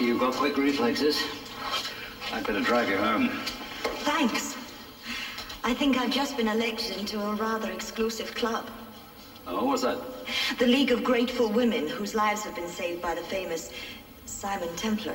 You've got quick reflexes. I'd better drive you home. Thanks. I think I've just been elected into a rather exclusive club. Oh, what's that? The League of Grateful Women, whose lives have been saved by the famous Simon Templar.